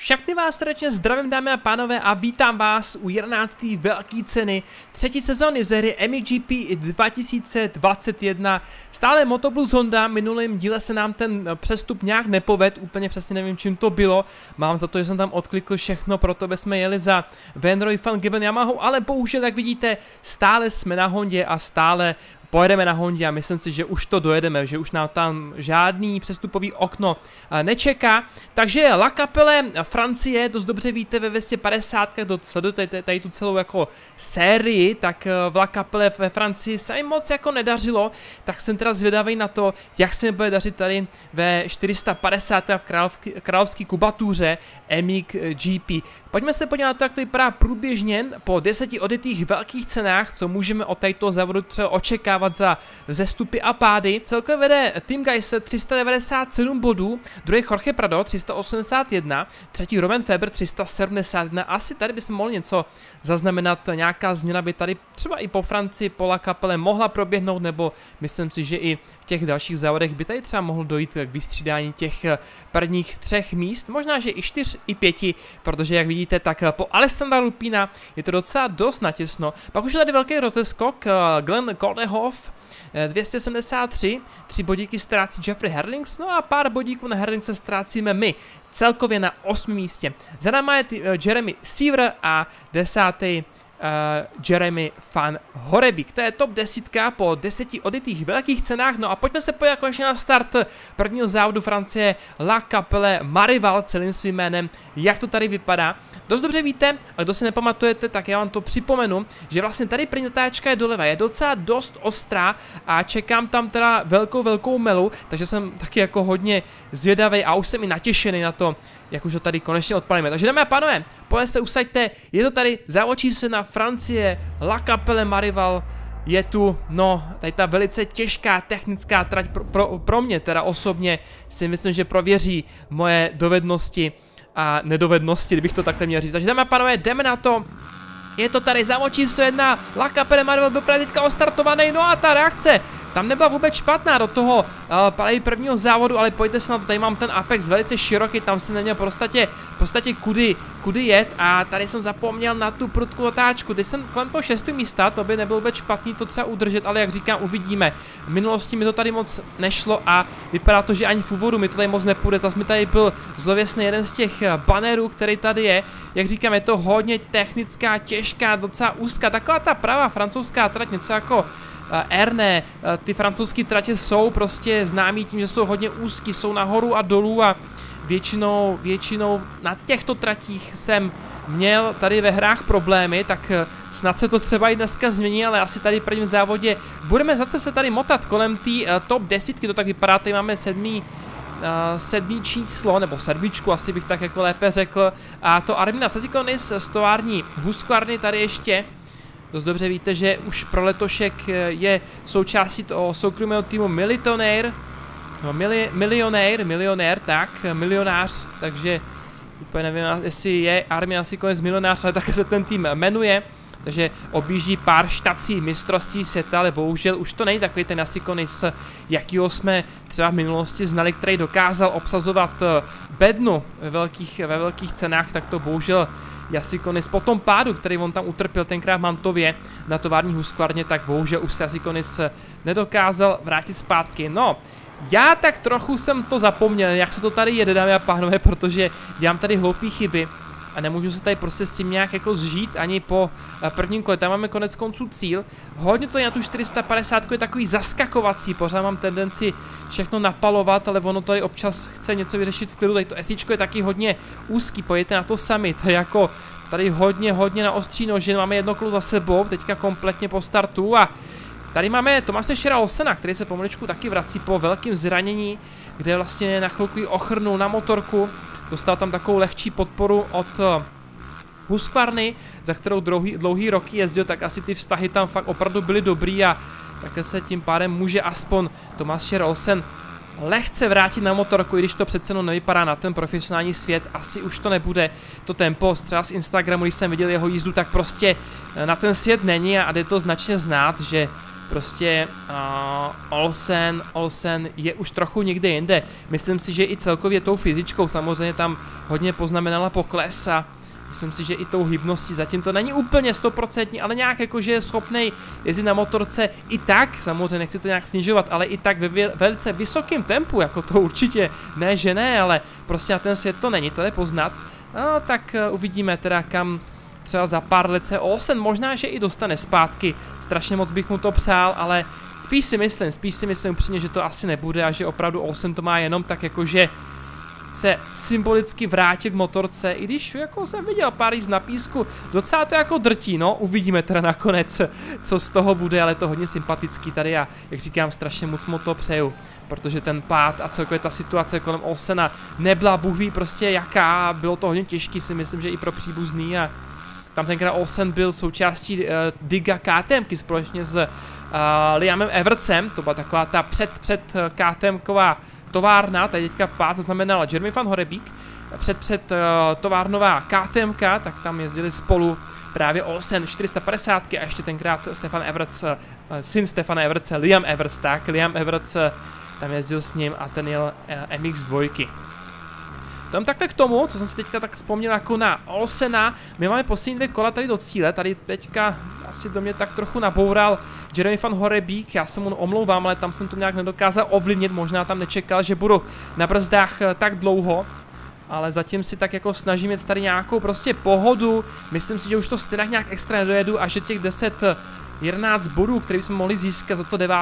Všechny vás srdečně zdravím, dámy a pánové, a vítám vás u 11. velké ceny třetí sezóny z hry MXGP 2021. Stále Motoplus Honda, minulým díle se nám ten přestup nějak nepovedl, úplně přesně nevím, čím to bylo. Mám za to, že jsem tam odklikl všechno, proto jsme jeli za Van Horebeekem Yamahou, ale bohužel, jak vidíte, stále jsme na Hondě a stále pojedeme na Hondě a myslím si, že už to dojedeme, že už nám tam žádný přestupový okno nečeká. Takže La Capelle Francie, dost dobře víte, ve 250, kdo sledujete tady tu celou jako sérii, tak v La Capelle ve Francii se jim moc jako nedařilo, tak jsem teda zvědavý na to, jak se mi bude dařit tady ve 450 v královské kubatuře MXGP. Pojďme se podívat na to, jak to vypadá průběžně po 10 odjetých velkých cenách, co můžeme od této závodu třeba očekávat za vzestupy a pády. Celkově vede Team Guys 397 bodů, druhý Jorge Prado 381, třetí Romain Febvre 371. Asi tady bychom mohli něco zaznamenat, nějaká změna by tady třeba i po Francii, po La Capelle mohla proběhnout, nebo myslím si, že i v těch dalších závodech by tady třeba mohlo dojít k vystřídání těch prvních třech míst, možná že i 4, i 5, protože jak vidíte, tak po Alessandra Lupína je to docela dost natěsno. Pak už je tady velký rozeskok, Glenn Coldenhoff 273, 3 bodíky ztrácí Jeffrey Herlings, no a pár bodíků na Herlingse ztrácíme my, celkově na 8. místě. Za náma je Jeremy Seewer a 10. Jeremy Van Horebeek. To je top 10 po 10 odjetých velkých cenách. No a pojďme se pojít konečně na start prvního závodu Francie La Capelle Marival celým svým jménem, jak to tady vypadá. Dost dobře víte, a kdo si nepamatujete, tak já vám to připomenu, že vlastně tady první zatáčka je doleva, je docela dost ostrá a čekám tam teda velkou melu, takže jsem taky jako hodně zvědavý a už jsem i natěšený na to, jak už to tady konečně odpalíme. Takže dámy a pánové, pojďme se usaďte, je to tady závočí se na Francie, La Capelle Marival je tu, no, tady ta velice těžká technická trať pro mě, teda osobně si myslím, že prověří moje dovednosti a nedovednosti, kdybych to takhle měl říct. Takže dámy a pánové, jdeme na to. Je to tady závod číslo 1, La Capelle Marival byl právě teďka ostartovaný, no a ta reakce tam nebyla vůbec špatná do toho prvního závodu, ale pojďte se na to, tady mám ten apex velice široký, tam jsem neměl v podstatě kudy jet a tady jsem zapomněl na tu prudkou otáčku, teď jsem kolem toho 6. místa, to by nebylo vůbec špatný to třeba udržet, ale jak říkám, uvidíme. V minulosti mi to tady moc nešlo a vypadá to, že ani v úvodu mi to tady moc nepůjde, zase mi tady byl zlověsný jeden z těch banerů, který tady je. Jak říkám, je to hodně technická, těžká, docela úzká, taková ta pravá francouzská trať, něco jako Ernée. Ty francouzské tratě jsou prostě známí tím, že jsou hodně úzký, jsou nahoru a dolů a většinou na těchto tratích jsem měl tady ve hrách problémy, tak snad se to třeba i dneska změní, ale asi tady v prvním závodě budeme zase se tady motat kolem té top 10, to tak vypadá, tady máme sedmý číslo, nebo sedmičku asi bych tak jako lépe řekl, a to Arminas Sazikonis z tovární Husqvarny tady ještě. Dost dobře víte, že už pro letošek je součástí toho soukromého týmu Militoneir, no milionář, takže úplně nevím, jestli je Armina asi konec milionář, ale také se ten tým jmenuje, takže objíždí pár štací mistrovství světa, ale bohužel už to není takový ten Jasikonis, jakýho jsme třeba v minulosti znali, který dokázal obsazovat bednu ve velkých cenách, tak to bohužel Jasikonis po tom pádu, který on tam utrpěl tenkrát v Mantově na tovární Husqvarně, tak bohužel už se Jasikonis nedokázal vrátit zpátky. No, já tak trochu jsem to zapomněl, jak se to tady jede, dámy a pánové, protože dělám tady hloupé chyby a nemůžu se tady prostě s tím nějak jako zžít ani po prvním kole. Tam máme konec konců cíl. Hodně to je na tu 450 je takový zaskakovací, pořád mám tendenci všechno napalovat, ale ono tady občas chce něco vyřešit v klidu. Tady to esíčko je taky hodně úzký, pojďte na to sami, to je jako tady hodně na ostří nože, máme jedno kolo za sebou, teďka kompletně po startu a tady máme Tomase Šíra Olsena, který se pomaličku taky vrací po velkém zranění, kde vlastně na chvilku ji ochrnul na motorku. Dostal tam takovou lehčí podporu od Husqvarny, za kterou dlouhý roky jezdil, tak asi ty vztahy tam fakt opravdu byly dobrý a také se tím pádem může aspoň Thomas Kjer Olsen lehce vrátit na motorku, i když to přece jenom nevypadá na ten profesionální svět, asi už to nebude to tempo, třeba z Instagramu, když jsem viděl jeho jízdu, tak prostě na ten svět není a jde to značně znát, že prostě Olsen je už trochu někde jinde. Myslím si, že i celkově tou fyzičkou samozřejmě tam hodně poznamenala pokles a myslím si, že i tou hybností zatím to není úplně 100%, ale nějak jako, že je schopnej jezdit na motorce i tak, samozřejmě nechci to nějak snižovat, ale i tak ve velice vysokém tempu, jako to určitě ne, že ne, ale prostě na ten svět to není, to je poznat. No, tak uvidíme teda kam třeba za pár let se Olsen možná, že i dostane zpátky, strašně moc bych mu to přál, ale spíš si myslím upřímně, že to asi nebude a že opravdu Olsen to má jenom tak jakože se symbolicky vrátit k motorce, i když jako jsem viděl pár jízd na písku, docela to jako drtí, no, uvidíme teda nakonec, co z toho bude, ale je to hodně sympatický tady a jak říkám, strašně moc mu to přeju, protože ten pád a celkově ta situace kolem Olsena nebyla bůhví prostě jaká, bylo to hodně těžký, si myslím, že i pro příbuzný a tam tenkrát Olsen byl součástí diga KTMky společně s Liamem Evertsem, to byla taková ta před KTMková továrna, tady teďka pát zaznamenala Jeremy Van Horebeek, před továrnová KTMka, tak tam jezdili spolu právě Olsen 450 a ještě tenkrát Stefan Everts, syn Stefana Evertse, Liam Everts tam jezdil s ním a ten jel MX2. Tam takhle k tomu, co jsem si teďka tak vzpomněl jako na Olsena, my máme poslední dvě kola tady do cíle, tady teďka asi do mě tak trochu naboural Jeremy Van Horebeek, já se mu omlouvám, ale tam jsem to nějak nedokázal ovlivnit, možná tam nečekal, že budu na brzdách tak dlouho, ale zatím si tak jako snažím jít tady nějakou prostě pohodu, myslím si, že už to stejně nějak extra nedojedu a že těch 11 bodů, které bychom mohli získat za to 9.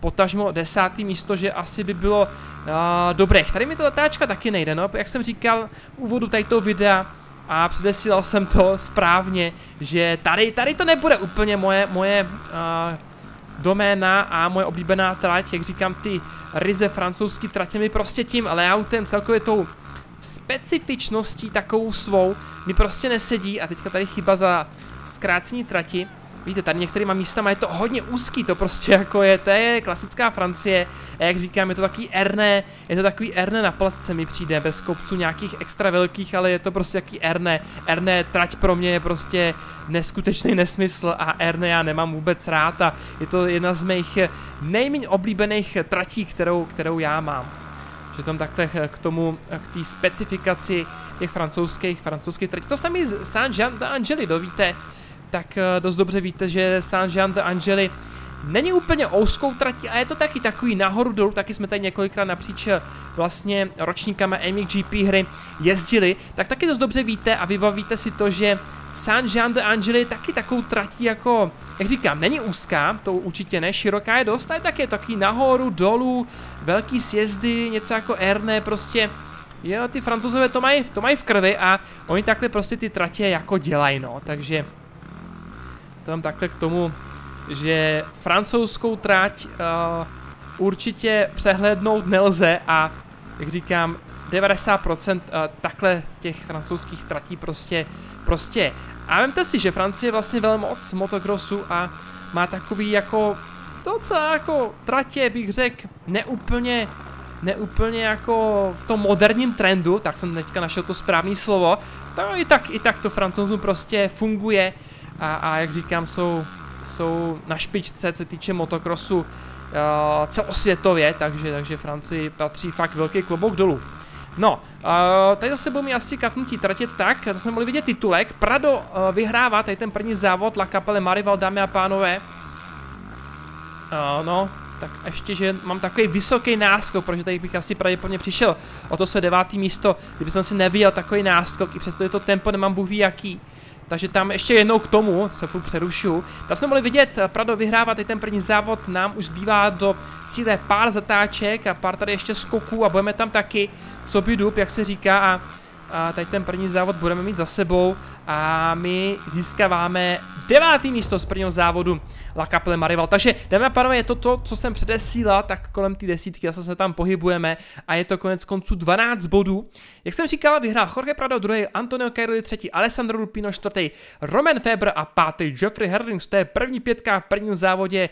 potažmo 10. místo, že asi by bylo dobré. Tady mi ta letáčka taky nejde, no, jak jsem říkal v úvodu tady toho videa a předesílal jsem to správně, že tady to nebude úplně moje doména a moje oblíbená trať, jak říkám, ty ryze francouzský tratě mi prostě tím layoutem celkově tou specifičností takovou svou mi prostě nesedí a teďka tady chyba za zkrácení trati. Víte, tady některýma místama je to hodně úzký, to prostě jako je, to je klasická Francie a jak říkám, je to takový Ernée na platce mi přijde, bez kopců nějakých extra velkých, ale je to prostě takový Ernée trať pro mě je prostě neskutečný nesmysl a Ernée já nemám vůbec rád a je to jedna z mých nejméně oblíbených tratí, kterou já mám. Že tam takhle k té specifikaci těch francouzských tratí, to samý z Saint-Jean d'Angely, dovíte, tak dost dobře víte, že Saint-Jean d'Angely není úplně ouskou tratí a je to taky takový nahoru dolů, taky jsme tady několikrát napříč vlastně ročníkama MXGP hry jezdili, tak taky dost dobře víte a vybavíte si to, že Saint-Jean d'Angely taky takovou tratí jako, jak říkám, není úzká, to určitě ne, široká je dost, ale taky je to takový nahoru dolů, velký sjezdy, něco jako Ernée prostě. Jo, ty Francouzové to mají v krvi a oni takhle prostě ty tratě jako dělají, no, takže tam takhle k tomu, že francouzskou trať určitě přehlédnout nelze a jak říkám, 90% takhle těch francouzských tratí prostě. A vemte si, že Francie je vlastně velmi moc motokrosu a má takový jako docela jako tratě, bych řekl, neúplně jako v tom moderním trendu, tak jsem teďka našel to správné slovo, to i tak to Francouzům prostě funguje. A jak říkám, jsou na špičce, co se týče motokrosu celosvětově, takže Francii patří fakt velký klobouk dolů. No, tady zase budou mít asi katnutí tratě, tak jsme mohli vidět titulek. Prado vyhrává tady ten první závod La Capelle Marival, dámy a pánové. No, tak ještě, že mám takový vysoký náskok, protože tady bych asi pravděpodobně přišel o to své 9. místo, kdyby jsem si neviděl takový náskok, i přesto je to tempo, nemám bůh ví jaký. Takže tam ještě jednou k tomu, se furt přerušu. Tam jsme mohli vidět, Prado vyhrává tady ten první závod, nám už zbývá do cíle pár zatáček a pár tady ještě skoků a budeme tam taky co by dub, jak se říká a tady ten první závod budeme mít za sebou a my získáváme 9. místo z prvního závodu La Capelle Marival. Takže dámy a pánové, je to to, co jsem předesílal, tak kolem té 10 zase se tam pohybujeme a je to konec konců 12 bodů. Jak jsem říkal, vyhrál Jorge Prado, 2. Antonio Cairoli, 3. Alessandra Lupína, 4. Romain Febvre a 5. Jeffrey Herlings, to je první 5 v prvním závodě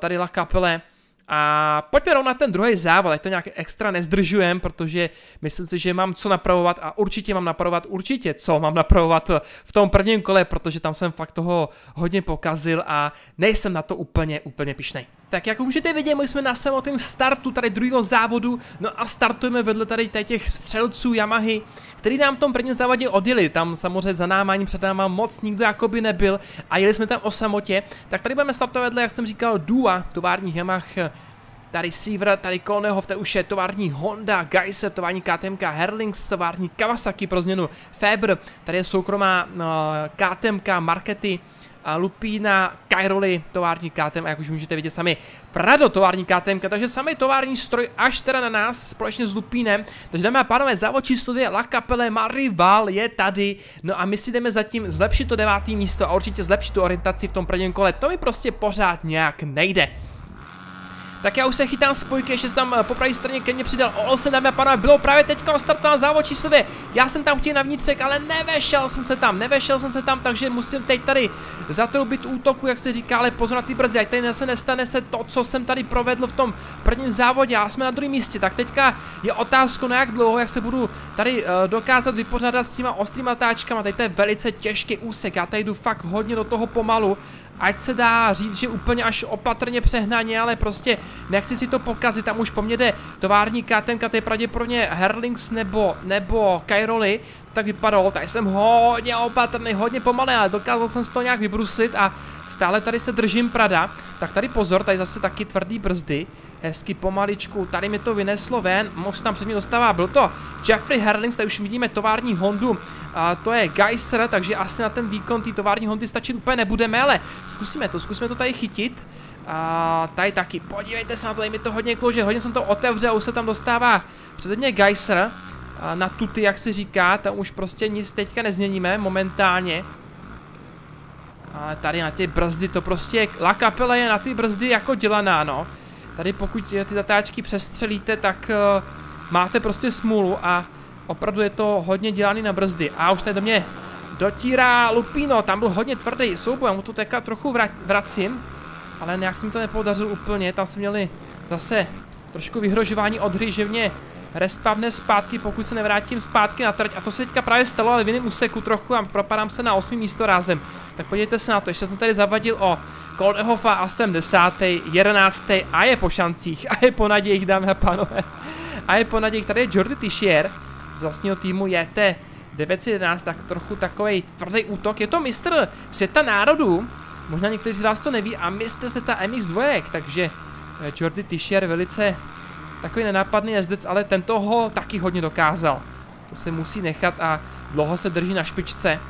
tady La Capelle. A pojďme rovnou na ten druhý závod, ať to nějak extra nezdržujem, protože myslím si, že mám co napravovat a určitě co mám napravovat v tom prvním kole, protože tam jsem fakt toho hodně pokazil a nejsem na to úplně pyšnej. Tak jak můžete vidět, my jsme na samotném startu tady druhého závodu, no a startujeme vedle tady těch střelců Yamahy, který nám v tom prvním závodě odjeli, tam samozřejmě za náma ani před náma moc nikdo jakoby nebyl a jeli jsme tam o samotě, tak tady budeme startovat vedle, jak jsem říkal, Dua, továrních Yamah, tady Seewer, tady Coldenhoff, to už je tovární Honda, Geiser, tovární KTM, Herlings, tovární Kawasaki pro změnu Febvre, tady je soukromá KTM, Markety, Lupína, Cairoli, tovární KTM a jak už můžete vidět sami Prado, tovární KTM, takže samý tovární stroj až teda na nás společně s Lupínem. Takže dáme a pánové, závod číslo 2 La Capelle Marival je tady, no a my si jdeme zatím zlepšit to 9. místo a určitě zlepšit tu orientaci v tom prvním kole, to mi prostě pořád nějak nejde. Tak já už se chytám spojky, ještě se tam po pravé straně ke mně přidal Olsen, dámy a pánové, bylo právě teďka odstartován závod číslo 2. Já jsem tam chtěl na vnitřek, ale nevešel jsem se tam, takže musím teď tady zatroubit útoku, jak se říká, ale pozor na ty brzdy, ať tady se nestane se to, co jsem tady provedl v tom prvním závodě, a jsme na druhém místě, tak teďka je otázka, na jak dlouho, jak se budu tady dokázat vypořádat s těma ostrýma táčkama, tady to je velice těžký úsek, já tady jdu fakt hodně do toho pomalu. Ať se dá říct, že úplně až opatrně přehnaně, ale prostě nechci si to pokazit, tam už po mně jde tovární KTM, to je pravděpodobně Herlings nebo Cairoli, tak vypadalo, tady jsem hodně opatrný, hodně pomalý, ale dokázal jsem si to nějak vybrusit a stále tady se držím Prada, tak tady pozor, tady zase taky tvrdý brzdy, hezky pomaličku, tady mi to vyneslo ven, moc tam před mě dostává, byl to Jeffrey Herlings, tady už vidíme tovární Hondu, a to je Geiser, takže asi na ten výkon té tovární Hondy stačit úplně nebudeme, ale zkusíme to tady chytit. A tady taky, podívejte se na to, tady mi to hodně klože, hodně jsem to otevřel, už se tam dostává přede mě Geiser, na tuty, jak se říká, tam už prostě nic teďka nezměníme momentálně. Ale tady na ty brzdy to prostě, La Capelle je na ty brzdy jako dělaná, no. Tady pokud ty zatáčky přestřelíte, tak máte prostě smůlu a opravdu je to hodně dělaný na brzdy. A už tady do mě dotírá Lupino, tam byl hodně tvrdý souboj, já mu to teďka trochu vracím, ale nějak se mi to nepodařilo úplně, tam jsme měli zase trošku vyhrožování od hry, že mě respavne zpátky, pokud se nevrátím zpátky na trať. A to se teďka právě stalo, ale v jiném úseku trochu a propadám se na 8. místo rázem. Tak podívejte se na to, ještě jsem tady zavadil o Coldenhoffa a jsem 10., 11. a je po šancích, a je po nadějích, dámy a pánové. A je po nadějích, tady je Jordi Tixier z vlastního týmu JT 911, tak trochu takovej tvrdý útok. Je to mistr světa národů, možná někteří z vás to neví, a mistr světa MX2, takže Jordi Tixier velice takový nenápadný jezdec, ale ten toho taky hodně dokázal. To se musí nechat a dlouho se drží na špičce.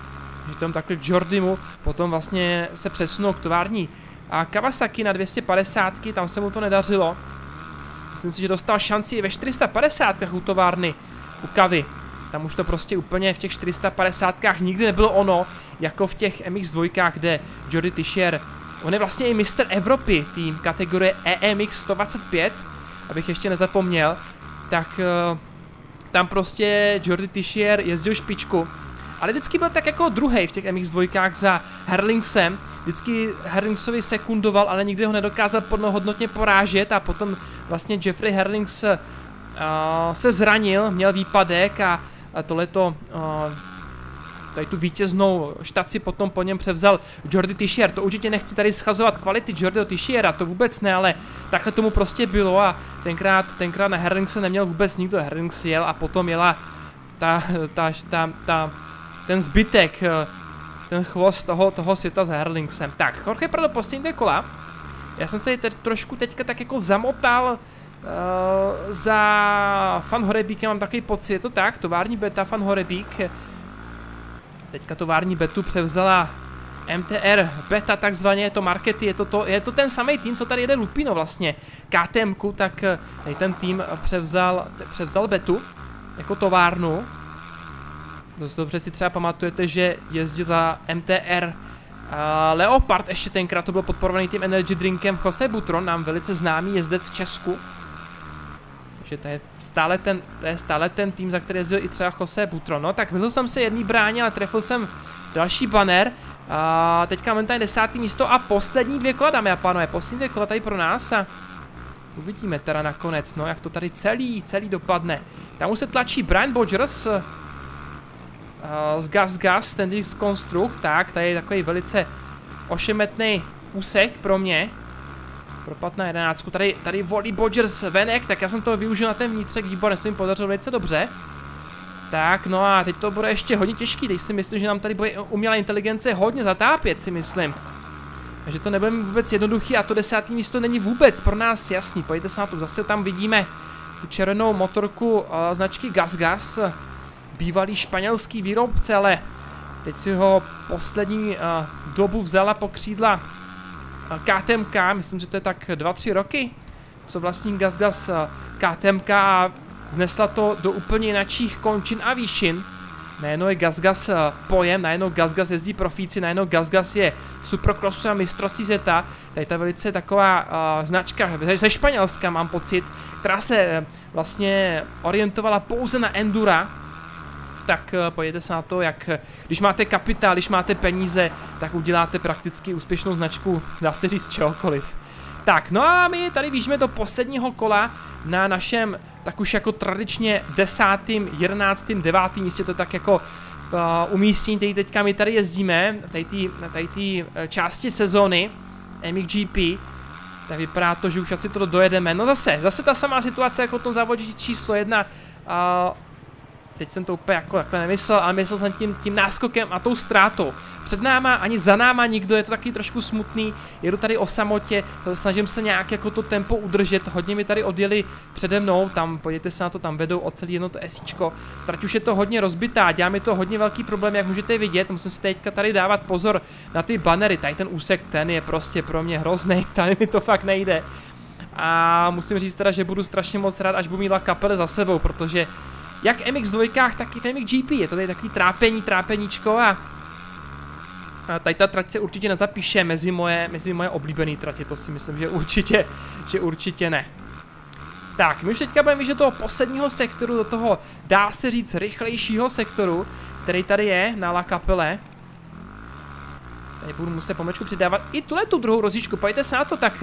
Že tam takhle Jordimu potom vlastně se přesunul k tovární a Kawasaki na 250, tam se mu to nedařilo. Myslím si, že dostal šanci i ve 450 u továrny, u Kavy. Tam už to prostě úplně v těch 450 nikdy nebylo ono, jako v těch MX2, kde Jordi Tixier, on je vlastně i mistr Evropy, tým kategorie EMX 125, abych ještě nezapomněl, tak tam prostě Jordi Tixier jezdil špičku, ale vždycky byl tak jako druhý v těch MX2 za Herlingsem, vždycky Herlingsovi sekundoval, ale nikdy ho nedokázal plnohodnotně porážet a potom vlastně Jeffrey Herlings se zranil, měl výpadek a tohleto, tady tu vítěznou štaci potom po něm převzal Jordi Tixier. To určitě nechci tady schazovat kvality Jordiho Tixiera, to vůbec ne, ale takhle tomu prostě bylo a tenkrát na Herlingse neměl vůbec nikdo. Herlings jel a potom jela ten zbytek, ten chvost toho světa s Herlingsem. Tak, Jorge Prado poslední kola. Já jsem se tady trošku teďka tak jako zamotal za Van Horebíkem, mám takový pocit, je to tak, tovární Beta Van Horebeek. Teďka tovární Betu převzala MTR Beta takzvaně, je to Markety, je to ten samý tým, co tady jede Lupino vlastně, KTMku, tak tady ten tým převzal Betu jako továrnu. Dost dobře si třeba pamatujete, že jezdil za MTR Leopard, ještě tenkrát to byl podporovaný tím energy drinkem José Butrón, nám velice známý jezdec v Česku. Takže to je stále ten tým, za který jezdil i třeba José Butrón. No tak vyhnul jsem se jedný bráně, ale trefil jsem další banner. Teďka momentálně 10. místo a poslední dvě kola, dámy a pánové, poslední dvě kola tady pro nás a Uvidíme teda nakonec, no jak to tady celý dopadne. Tam už se tlačí Brian Bogers z GasGas, ten z Construct, tak tady je takový velice ošemetný úsek pro mě. Propad na 11, tady volí Bogers venek, tak já jsem to využil na ten vnitřek, výborně se mi podařilo velice dobře. Tak, no a teď to bude ještě hodně těžký, teď si myslím, že nám tady bude umělá inteligence hodně zatápět, si myslím. Takže to nebude vůbec jednoduchý a to 10. místo není vůbec pro nás jasný, pojďte se na to, zase tam vidíme tu červenou motorku značky GasGas, bývalý španělský výrobce, ale teď si ho poslední dobu vzala po křídla KTMK, myslím, že to je tak 2-3 roky, co vlastní GasGas KTMK a znesla to do úplně jinačích končin a výšin. Najednou je GasGas pojem, najednou GasGas jezdí profíci, najednou GasGas je supercrossu a mistrovství světa. Tady ta velice taková značka ze Španělska, mám pocit, která se vlastně orientovala pouze na endura. Tak pojďte se na to, jak když máte kapitál, když máte peníze, tak uděláte prakticky úspěšnou značku, dá se říct čehokoliv. Tak, no a my tady běžíme do posledního kola na našem, tak už jako tradičně 10., 11., 9. místě, to tak jako umístění, který teďka my tady jezdíme, tady části sezóny MXGP, tak vypadá to, že už asi to dojedeme. No zase ta samá situace jako v tom závodě číslo 1, teď jsem to úplně jako takhle nemyslel, ale myslel jsem tím náskokem a tou ztrátou. Před náma ani za náma nikdo, je to taky trošku smutný, jedu tady o samotě, snažím se nějak jako to tempo udržet, hodně mi tady odjeli přede mnou, tam pojďte se na to, tam vedou o celý jedno to esíčko. Trať už je to hodně rozbitá, dělá mi to hodně velký problém, jak můžete vidět, musím si teďka tady dávat pozor na ty banery, tady ten úsek, ten je prostě pro mě hrozný, tady mi to fakt nejde. A musím říct teda, že budu strašně moc rád, až budu mít La Capelle za sebou, protože jak v MX2, tak i v MXGP, je to tady takový trápeníčko a tady ta trať se určitě nezapíše mezi moje oblíbené tratě, to si myslím, že určitě ne. Tak, my už teďka budeme do toho posledního sektoru, do toho, dá se říct, rychlejšího sektoru, který tady je na La Capelle. Tady budu muset pomlčku přidávat i tuhle tu druhou rozjížku, pojďte se na to, tak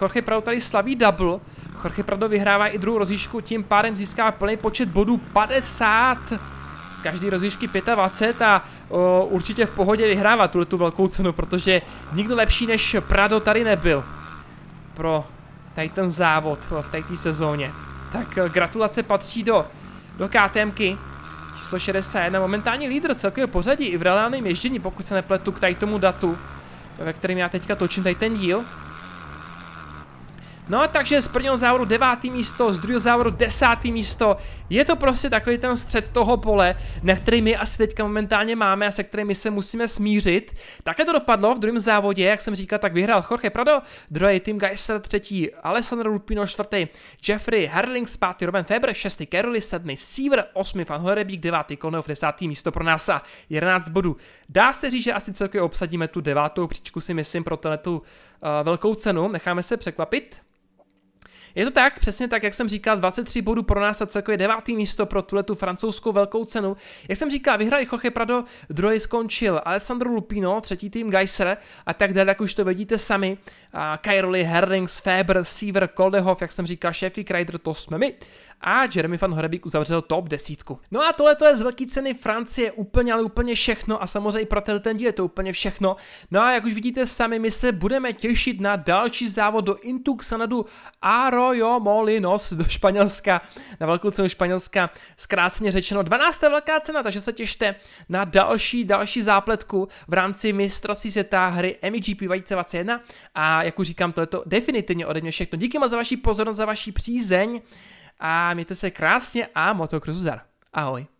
Jorge Prado tady slaví double. Jorge Prado vyhrává i druhou rozjížku, tím pádem získá plný počet bodů 50. Z každé rozjížky 25 a určitě v pohodě vyhrává tuhle tu velkou cenu, protože nikdo lepší než Prado tady nebyl pro tady ten závod v této sezóně. Tak gratulace patří do KTMky. Číslo 61, momentální lídr celkově pořadí i v reálném ježdění, pokud se nepletu k tady tomu datu, ve kterém já teďka točím tady ten díl. No takže z prvního závodu 9. místo, z druhého závodu 10. místo, je to prostě takový ten střed toho pole, na který my asi teďka momentálně máme a se kterými se musíme smířit. Takhle to dopadlo v druhém závodě, jak jsem říkal, tak vyhrál Jorge Prado, druhý Team Guys, třetí Alessandra Lupína, čtvrtý Jeffrey Herlings, pátý Romain Febvre, šestý Cairoli, sedmý Seewer, osmý Van Horebeek, devátý Coldenhoff, 10. místo pro nás a 11 bodů. Dá se říct, že asi celkově obsadíme tu 9. příčku, si myslím, pro tu velkou cenu, necháme se překvapit. Je to tak, přesně tak, jak jsem říkal, 23 bodů pro nás a celkově 9. místo pro tuhletu francouzskou velkou cenu. Jak jsem říkal, vyhrali Jorge Prado, druhý skončil Alessandro Lupino, třetí Team Geiser a tak dále, jak už to vidíte sami. Cairoli, Herlings, Febvre, Seewer, Coldenhoff, jak jsem říkal, Šefik, Ryder, to jsme my. A Jeremy Van Horebeek uzavřel top 10. No a tohle to je z velké ceny Francie úplně, ale úplně všechno a samozřejmě pro ten díl je to úplně všechno. No a jak už vidíte sami, my se budeme těšit na další závod do Intuksanadu Arroyomolinos do Španělska, na velkou cenu Španělska, zkráceně řečeno 12. velká cena, takže se těšte na další zápletku v rámci mistrovství světa hry MXGP 2021 a jak už říkám, tohle to definitivně ode mě všechno. Díky moc za vaši pozornost, za vaši přízeň. A mějte se krásně a motokrosu zdar. Ahoj.